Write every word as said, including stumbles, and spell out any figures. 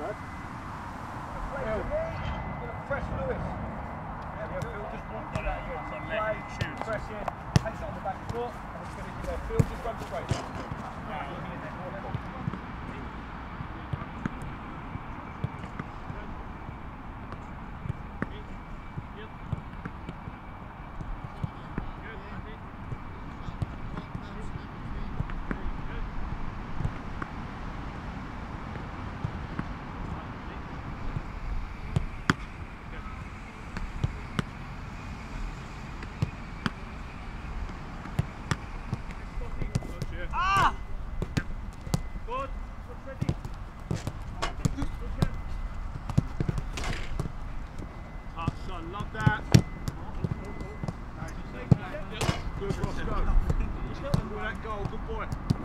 right? Press Lewis. Press in, takes it on the back foot, and it's going to be their field, just run straight. Now looking in there. Good boy. Good boy.